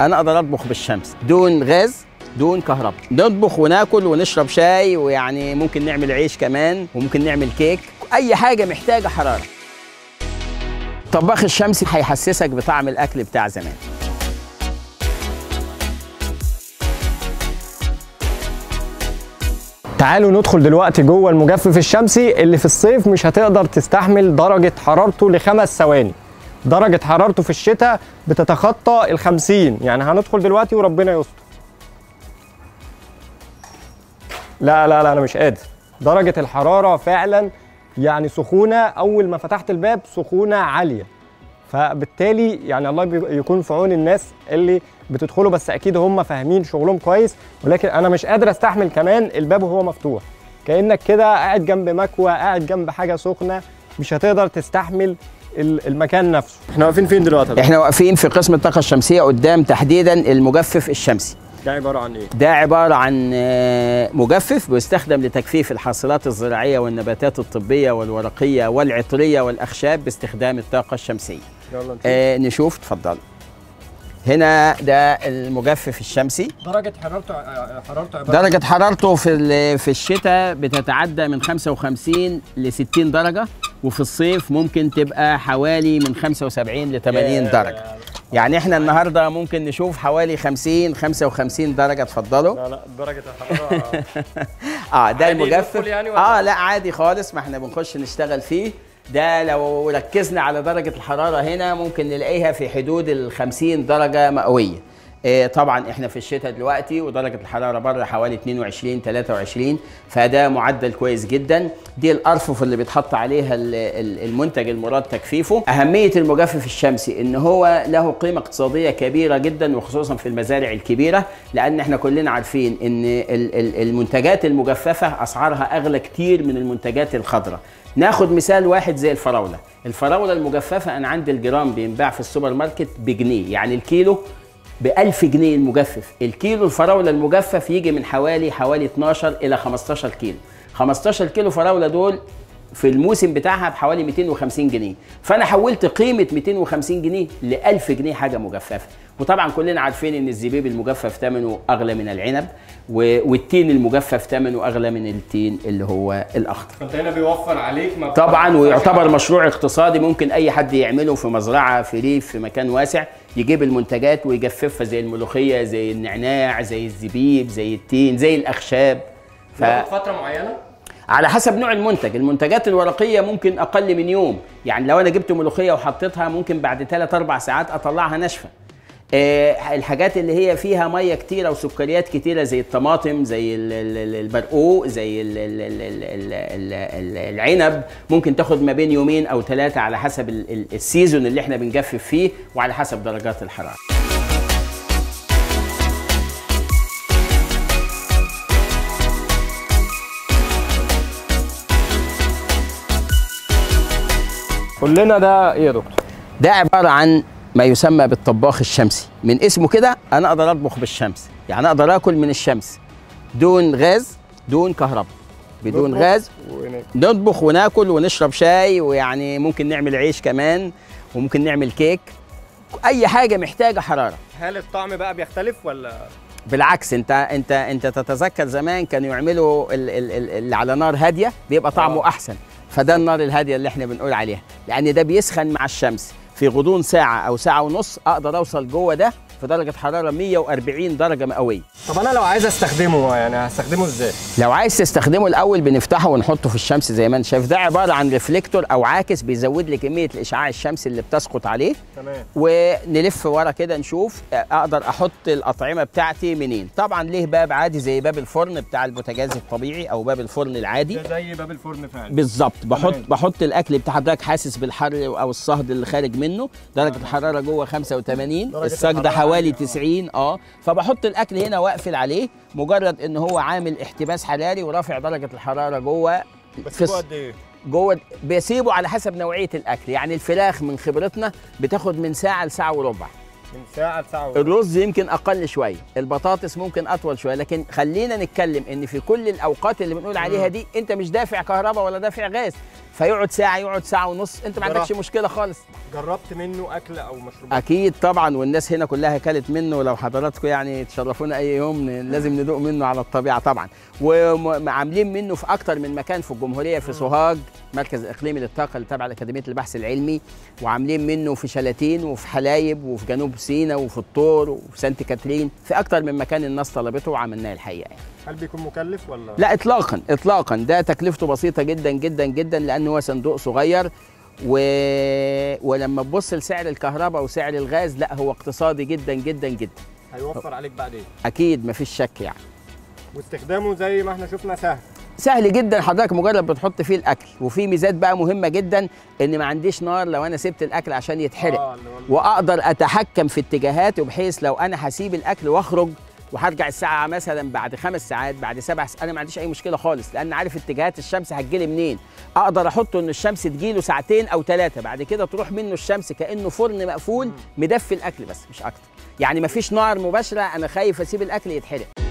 انا اقدر اطبخ بالشمس دون غاز دون كهرباء، نطبخ وناكل ونشرب شاي، ويعني ممكن نعمل عيش كمان وممكن نعمل كيك، اي حاجه محتاجه حراره. الطباخ الشمسي هيحسسك بطعم الاكل بتاع زمان. تعالوا ندخل دلوقتي جوه المجفف الشمسي اللي في الصيف مش هتقدر تستحمل درجة حرارته ل5 ثواني. درجة حرارته في الشتاء بتتخطى ال50، يعني هندخل دلوقتي وربنا يستر. لا لا لا أنا مش قادر، درجة الحرارة فعلا يعني سخونة، أول ما فتحت الباب سخونة عالية، فبالتالي يعني الله يكون في عون الناس اللي بتدخله، بس اكيد هم فاهمين شغلهم كويس، ولكن انا مش قادر استحمل كمان الباب وهو مفتوح، كانك كده قاعد جنب مكوى، قاعد جنب حاجه سخنه، مش هتقدر تستحمل المكان نفسه. احنا واقفين فين دلوقتي؟ احنا واقفين في قسم الطاقه الشمسيه قدام، تحديدا المجفف الشمسي. ده عباره عن ايه؟ ده عباره عن مجفف بيستخدم لتجفيف الحاصلات الزراعيه والنباتات الطبيه والورقيه والعطريه والاخشاب باستخدام الطاقه الشمسيه. يلا نشوف اتفضل. هنا ده المجفف الشمسي، درجة حرارته في الشتاء بتتعدى من 55 ل 60 درجة، وفي الصيف ممكن تبقى حوالي من 75 ل 80 درجة. يعني احنا النهارده ممكن نشوف حوالي 50-55 درجة. اتفضلوا. لا لا درجة الحرارة ده المجفف يعني لا عادي خالص، ما احنا بنخش نشتغل فيه. ده لو ركزنا على درجة الحرارة هنا ممكن نلاقيها في حدود ال50 درجة مئوية. طبعا احنا في الشتاء دلوقتي، ودرجة الحرارة بره حوالي 22-23، فده معدل كويس جدا. دي الأرفف اللي بيتحط عليها المنتج المراد تجفيفه. أهمية المجفف الشمسي إن هو له قيمة اقتصادية كبيرة جدا، وخصوصا في المزارع الكبيرة، لأن احنا كلنا عارفين إن المنتجات المجففة أسعارها أغلى كتير من المنتجات الخضراء. ناخد مثال واحد زي الفراولة. الفراولة المجففة أنا عندي الجرام بينباع في السوبر ماركت بجنيه، يعني الكيلو ب1000 جنيه المجفف. الكيلو الفراولة المجفف يجي من حوالي 12 إلى 15 كيلو. 15 كيلو فراولة دول في الموسم بتاعها بحوالي 250 جنيه، فأنا حولت قيمة 250 جنيه ل1000 جنيه حاجة مجففة. وطبعا كلنا عارفين ان الزبيب المجفف ثمنه اغلى من العنب، والتين المجفف ثمنه اغلى من التين اللي هو الاخضر. فانت هنا بيوفر عليك طبعا، ويعتبر مشروع اقتصادي ممكن اي حد يعمله في مزرعه، في ريف، في مكان واسع، يجيب المنتجات ويجففها زي الملوخيه، زي النعناع، زي الزبيب، زي التين، زي الاخشاب. فتره معينه على حسب نوع المنتج. المنتجات الورقيه ممكن اقل من يوم، يعني لو انا جبت ملوخيه وحطيتها ممكن بعد 3-4 ساعات اطلعها ناشفه. الحاجات اللي هي فيها ميه كتيره وسكريات كتيره زي الطماطم، زي البرقوق، زي العنب، ممكن تاخد ما بين 2 أو 3 على حسب السيزون اللي احنا بنجفف فيه وعلى حسب درجات الحراره. قول لنا ده ايه يا دكتور؟ ده عباره عن ما يسمى بالطباخ الشمسي، من اسمه كده انا اقدر اطبخ بالشمس، يعني اقدر اكل من الشمس دون غاز دون كهرباء، بدون غاز نطبخ وناكل ونشرب شاي، ويعني ممكن نعمل عيش كمان وممكن نعمل كيك، اي حاجه محتاجه حراره. هل الطعم بقى بيختلف ولا؟ بالعكس، انت تتذكر زمان كانوا يعملوا اللي على نار هاديه بيبقى طعمه احسن، فده النار الهاديه اللي احنا بنقول عليها، لان ده بيسخن مع الشمس. في غضون ساعة أو ساعة ونص أقدر أوصل جوه ده في درجة حرارة 140 درجة مئوية. طب أنا لو عايز أستخدمه يعني هستخدمه إزاي؟ لو عايز تستخدمه الأول بنفتحه ونحطه في الشمس زي ما أنت شايف. ده عبارة عن ريفليكتور أو عاكس بيزود لي كمية الإشعاع الشمسي اللي بتسقط عليه. تمام. ونلف ورا كده نشوف أقدر أحط الأطعمة بتاعتي منين. طبعًا ليه باب عادي زي باب الفرن بتاع البوتاجاز الطبيعي أو باب الفرن العادي. ده زي باب الفرن فعلًا. بالظبط، بحط الأكل بتاع حضرتك حاسس بالحر أو الصهد اللي خارج منه، درجة الحرارة جوه 85، السجدة حوالي 90، فبحط الاكل هنا واقفل عليه، مجرد ان هو عامل احتباس حراري ورافع درجه الحراره جوه. بسيبه قد ايه؟ جوه بسيبه على حسب نوعيه الاكل، يعني الفراخ من خبرتنا بتاخد من ساعه ل1.25. من ساعه لساعه وربع. الرز يمكن اقل شويه، البطاطس ممكن اطول شويه، لكن خلينا نتكلم ان في كل الاوقات اللي بنقول عليها دي انت مش دافع كهرباء ولا دافع غاز، فيقعد ساعه يقعد ساعه ونص، انت ما عندكش مشكله خالص. جربت منه اكل او مشروب؟ اكيد طبعا، والناس هنا كلها اكلت منه، ولو حضراتكم يعني تشرفونا اي يوم لازم ندوق منه على الطبيعه طبعا. وعاملين منه في اكتر من مكان في الجمهوريه، في سوهاج مركز اقليمي للطاقه اللي تابع لاكاديميه البحث العلمي، وعاملين منه في شلاتين وفي حلايب وفي جنوب سيناء وفي الطور وفي سانت كاترين، في اكتر من مكان الناس طلبته وعملناه الحقيقه يعني. هل بيكون مكلف ولا؟ لا اطلاقا اطلاقا، ده تكلفته بسيطه جدا جدا جدا، لان هو صندوق صغير ولما تبص لسعر الكهرباء وسعر الغاز لا هو اقتصادي جدا جدا جدا. هيوفر عليك بعدين اكيد مفيش شك يعني. واستخدامه زي ما احنا شفنا سهل، سهل جدا حضرتك، مجرد بتحط فيه الاكل. وفي ميزات بقى مهمه جدا، ان ما عنديش نار لو انا سبت الاكل عشان يتحرق، واقدر اتحكم في اتجاهاته، بحيث لو انا هسيب الاكل واخرج وهرجع الساعه مثلا بعد 5 ساعات بعد 7 ساعات انا ما عنديش اي مشكله خالص، لان عارف اتجاهات الشمس هتجيلي منين، اقدر احطه ان الشمس تجيله 2 أو 3 ساعات، بعد كده تروح منه الشمس كانه فرن مقفول مدفي الاكل بس مش اكتر يعني، ما فيش نار مباشره انا خايف اسيب الاكل يتحرق.